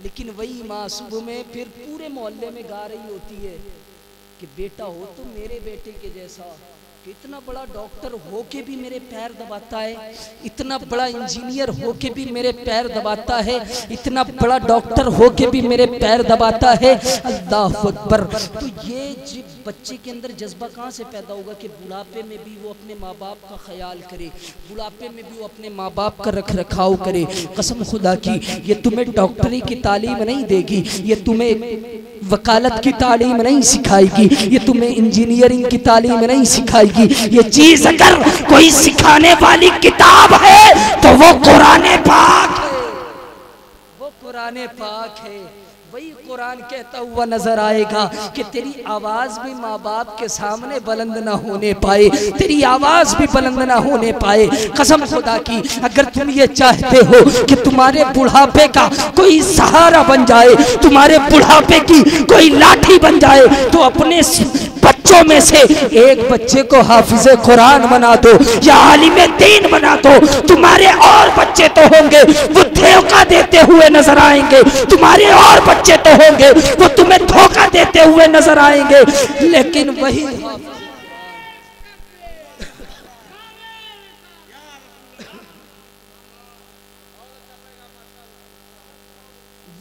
लेकिन वही माँ सुबह में फिर पूरे मोहल्ले में गा रही होती है कि बेटा हो तो मेरे बेटे के जैसा, इतना बड़ा डॉक्टर होके भी मेरे पैर दबाता है, इतना बड़ा इंजीनियर होके भी मेरे पैर दबाता है, इतना बड़ा डॉक्टर होके भी मेरे पैर दबाता है। अल्लाह अकबर। तो ये जी बच्चे के अंदर जज्बा कहाँ से पैदा होगा कि बुढ़ापे में भी वो अपने माँ बाप का ख्याल करे, बुढ़ापे में भी वो अपने माँ बाप का रख रखाव करे। कसम खुदा की ये तुम्हें डॉक्टरी की तालीम नहीं देगी, ये तुम्हें वकालत की तालीम नहीं सिखाएगी, ये तुम्हें इंजीनियरिंग की तालीम नहीं सिखाएगी। ये चीज अगर कोई सिखाने वाली किताब है तो वो कुरान पाक है, वो कुरान पाक है। वही कुरान कहता हुआ नजर आएगा कि तेरी आवाज भी माँ बाप के सामने बुलंद ना होने पाए, तेरी आवाज भी बुलंद ना होने पाए। कसम खुदा की अगर तुम ये चाहते हो कि तुम्हारे बुढ़ापे का कोई सहारा बन जाए, तुम्हारे बुढ़ापे की कोई लाठी बन जाए, तो अपने बच्चों में से एक बच्चे को हाफिज़े कुरान बना दो या आलिमे दीन बना दो। तुम्हारे और बच्चे तो होंगे वो धोखा देते हुए नजर आएंगे, तुम्हारे और बच्चे तो होंगे वो तुम्हें धोखा देते हुए नजर आएंगे, लेकिन वही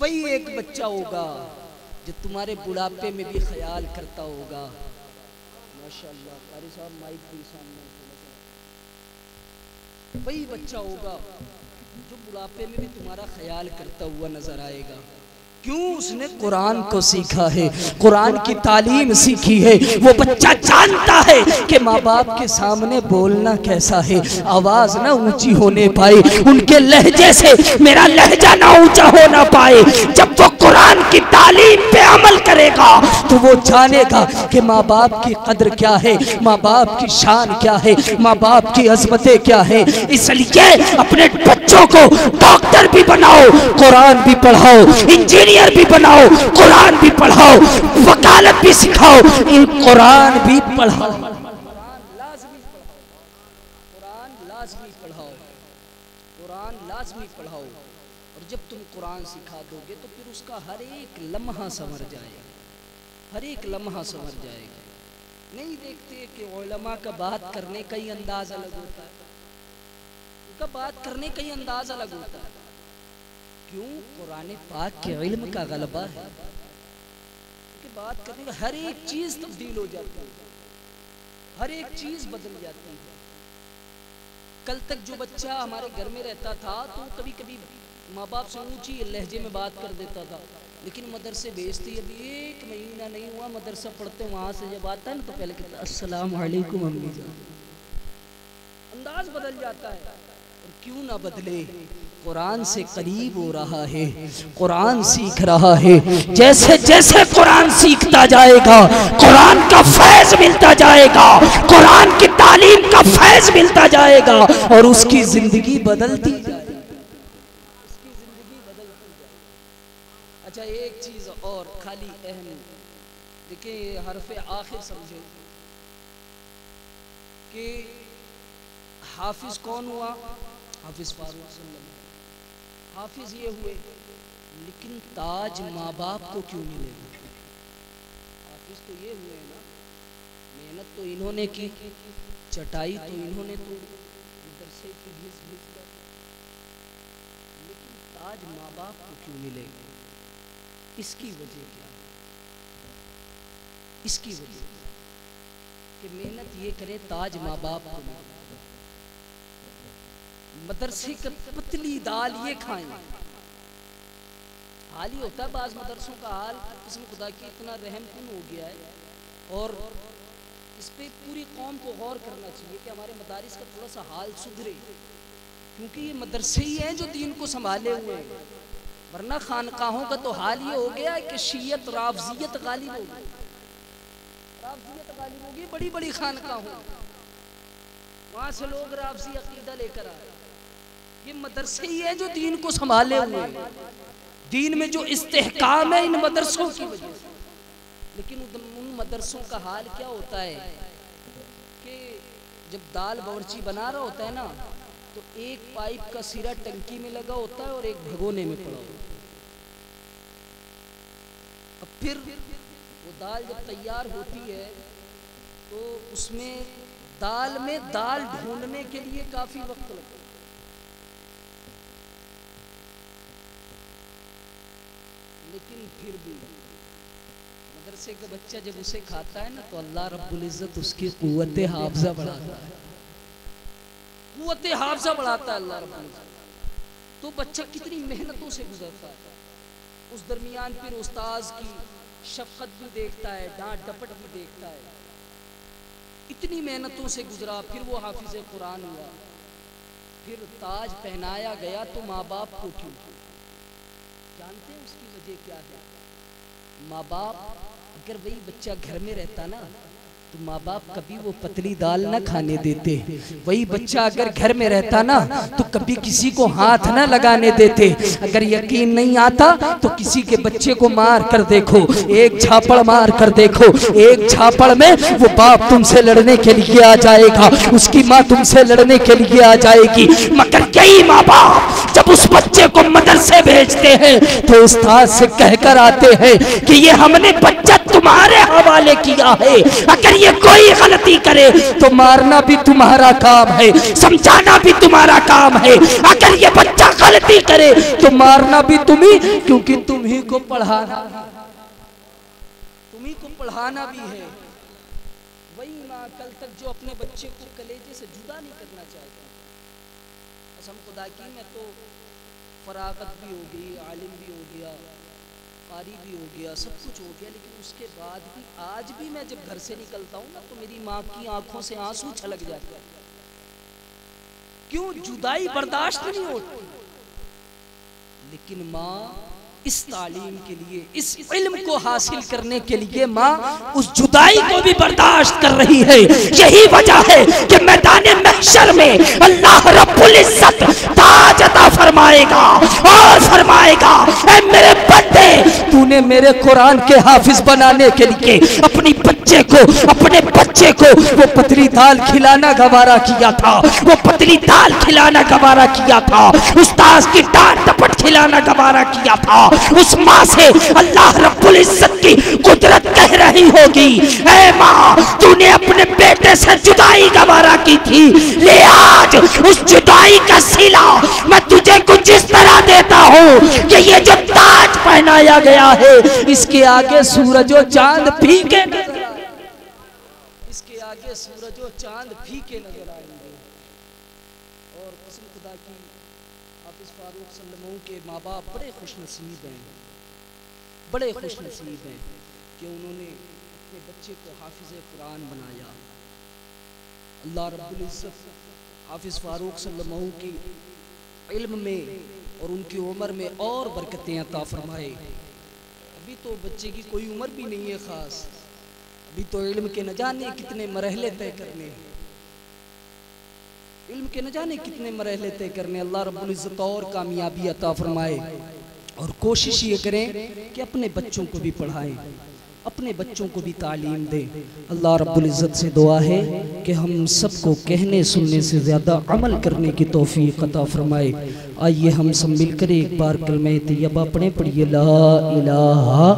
वही एक बच्चा होगा जो तुम्हारे बुढ़ापे में भी ख्याल करता होगा। माशाअल्लाह कारी साहब माइक भी सामने, वही बच्चा होगा जो बुढ़ापे में भी तुम्हारा ख्याल करता हुआ नजर आएगा। क्यों? उसने कुरान को सीखा है, कुरान की तालीम सीखी है। वो बच्चा जानता है कि माँ बाप के सामने बोलना कैसा है, आवाज़ ना ऊंची होने पाए, उनके लहजे से मेरा लहजा ना ऊंचा होना पाए। जब वो कुरान की तालीम पे अमल करेगा तो वो जानेगा कि माँ बाप की कदर क्या है, माँ बाप की शान क्या है, माँ बाप की अजमतें क्या है। इसलिए अपने बच्चों को डॉक्टर भी बनाओ, कुरान भी पढ़ाओ, इंजीनियर भी बनाओ, कुरान भी पढ़ाओ, वकालत भी सिखाओ, इन कुरान भी पढ़ाओ, कुरान लाजमी पढ़ाओ, कुरान लाजमी पढ़ाओ। और जब तुम कुरान सिखा दोगे तो फिर उसका हर एक लम्हा संवर जाएगा। हर एक लम्हा समझ जाएगा। नहीं देखते कि उलमा का बात करने का ही अंदाज अलग होता है, उनका बात करने का ही अंदाज अलग होता है। क्यों? कुरान पाक के इल्म का गलबा है। बात करने का हर एक चीज तब्दील हो जाती है, हर एक चीज बदल जाती है। कल तक जो बच्चा हमारे घर में रहता था तो कभी कभी माँ बाप से ऊंची लहजे में बात कर देता था, लेकिन मदरसे भेजते अभी एक महीना नहीं हुआ मदरसा पढ़ते, वहां से जब आता है ना तो पहले कहता है अस्सलाम वालेकुम अम्मी जान। अंदाज बदल जाता है। और क्यों ना बदले, कुरान से करीब हो रहा है, कुरान सीख रहा है। जैसे जैसे कुरान सीखता जाएगा कुरान का फैज मिलता जाएगा, कुरान की तालीम का फैज मिलता जाएगा और उसकी जिंदगी बदलती जाएगी, उसकी जिंदगी बदलती जाएगी। अच्छा एक चीज और खाली अहम देखिए, हरफ आखिर समझे कि हाफिज कौन हुआ? हाफिज फारूक। हाफिज ये हुए, लेकिन ताज माँ बाप को क्यों मिलेगा? हाफिज तो ये हुए ना, मेहनत तो इन्होंने की, चटाई तो इन्होंने तोड़ी, मदरसे की भीज भीज कर, लेकिन ताज माँ बाप को क्यों मिलेगा? इसकी वजह क्या है? इसकी वजह कि मेहनत ये करे ताज माँ बाप को मिले, मदरसे का पतली दाल ये खाएं। हाल ही होता है बाज मदरसों का, हाल किस्म खुदा की इतना रहमकुन हो गया है और इस पर पूरी कौम को गौर करना चाहिए कि हमारे मदारिस का थोड़ा सा हाल सुधरे, क्योंकि ये मदरसे ही हैं जो दीन को संभाले हुए हैं। वरना खानकाहों का तो हाल ये हो गया है कि शीयत राफजियत गालिब हो गई, राफजियत गालिब हो गई। बड़ी बड़ी खानकाहों वहाँ से लोग राफजी अकीदा लेकर आए। ये मदरसे ही है जो दीन को संभाले हुए हैं, दीन में जो इस्तेहकाम है इन मदरसों की वजह से। लेकिन उन मदरसों का हाल क्या होता है कि जब दाल बावर्ची बना रहा होता है ना तो एक पाइप का सिरा टंकी में लगा होता है और एक भगोने में पड़ा होता है। अब फिर वो दाल जब तैयार होती है तो उसमें दाल में दाल ढूंढने के लिए काफी वक्त लगता है। लेकिन फिर भी मदरसे का बच्चा जब उसे खाता है ना तो अल्लाह रब्बुल इज्जत उसकी कुव्वत हाफजा बढ़ाता है, कुव्वत हाफजा बढ़ाता है अल्लाह रब्बुल इज्जत। तो बच्चा कितनी मेहनतों से गुजरता है, उस दरमियान फिर उस्ताद की शफकत भी देखता है, डांट डपट भी देखता है। इतनी मेहनतों से गुजरा, फिर वो हाफिज कुरान हुआ, फिर ताज पहनाया गया तो माँ बाप को क्यों? जानते हैं उसकी वजह क्या है? माँ बाप, अगर वही बच्चा घर में रहता ना तो माँ बाप कभी वो पतली दाल ना खाने देते। वही बच्चा अगर घर में रहता ना तो कभी किसी को हाथ ना लगाने देते। अगर यकीन नहीं आता तो किसी के बच्चे को मार कर देखो, एक झापड़ मार कर देखो, एक झापड़ में वो बाप तुमसे लड़ने के लिए आ जाएगा, उसकी माँ तुमसे लड़ने के लिए आ जाएगी। मगर यही माँ बाप जब उस बच्चे को मदरसे भेजते हैं तो उस्ताद से कहकर आते हैं कि ये हमने बच्चा तुम्हारे हवाले किया है, अगर ये कोई गलती करे तो मारना भी तुम्हारा काम है, समझाना भी तुम्हारा काम है, अगर ये बच्चा गलती करे तो मारना भी तुम्ही, क्योंकि तुम्ही को पढ़ाना, तुम्ही को पढ़ाना भी है। वही माँ कल तक जो अपने बच्चे को कलेजे से जुदा नहीं करना चाहता। कसम खुदा की मैं तो फरागत भी हो गई, आलिम भी हो गया, कारी भी हो गया, सब कुछ हो गया, लेकिन उसके बाद भी आज भी मैं जब घर से निकलता हूँ ना तो मेरी माँ की आंखों से आंसू छलक जाते हैं। क्यों? जुदाई बर्दाश्त नहीं होती। लेकिन माँ इस तालीम के लिए, इस इल्म को हासिल करने के लिए माँ उस जुदाई को भी बर्दाश्त कर रही है। यही वजह है कि मैदान महशर में अल्लाह रब्बुल इज्जत ताज अता फरमाएगा और फरमाएगा, ऐ मेरे बंदे, तूने ने मेरे कुरान के हाफिज बनाने के लिए अपनी बच्चे को अपने बच्चे को वो पतली दाल खिलाना गवारा किया था, वो पतली दाल खिलाना गवारा किया था, उस्ताद की डांट डपट खिलाना गवारा किया था। उस माँ से अल्लाह रब्बुल इज्जत की कुदरत कह रही होगी, ऐ माँ तूने अपने बेटे से जुदाई गवारा की थी, ले आज उस जुदाई का सिला मैं तुझे कुछ इस तरह देता हूँ कि ये जो ताज पहनाया गया है इसके आगे सूरज और चांद फीके नजर आएंगे, इसके आगे सूरज और चांद फीके नजर आएंगे। और कसम खुदा की हाफिज फारूक सल्लल्लाहु के माँ बाप बड़े खुशनसीब हैं, बड़े खुशनसीब हैं कि उन्होंने अपने बच्चे को हाफिज कुरान बनाया। अल्लाह रब्बुल इज्जत हाफिज फारूक सल्लल्लाहु की इल्म में और उनकी उम्र में और बरकतें अता फरमाए। अभी तो बच्चे की कोई उम्र भी नहीं है ख़ास, अभी तो इल्म के न जाने कितने मरहले तय करने इल्म के न जाने कितने मरहले तय करने अल्लाह रब्बुल इज्जत और कामयाबी अता फरमाए। और कोशिश ये करें कि अपने बच्चों को भी पढ़ाएं, अपने बच्चों को भी तालीम दें। अल्लाह रब्बुल इज्जत से दुआ है कि हम सबको कहने सुनने से ज़्यादा अमल करने की तौफीक अता फरमाए। आइए हम सब मिलकर एक बार कलमे तैयबा पढ़े पढ़िए, ला इलाहा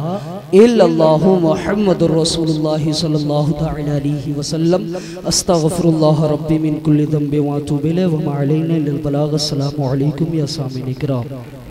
इल्लल्लाहु मुहम्मदुर रसूलुल्लाह सल्लल्लाहु तआला अलैहि वसल्लम। अस्तगफिरुल्लाह रब्बी मिन कुल्लि ज़ंबि व अतूबु इलैहि व मा अलैना इल्लल बलाग। अस्सलामु अलैकुम या सामिईन इकराम।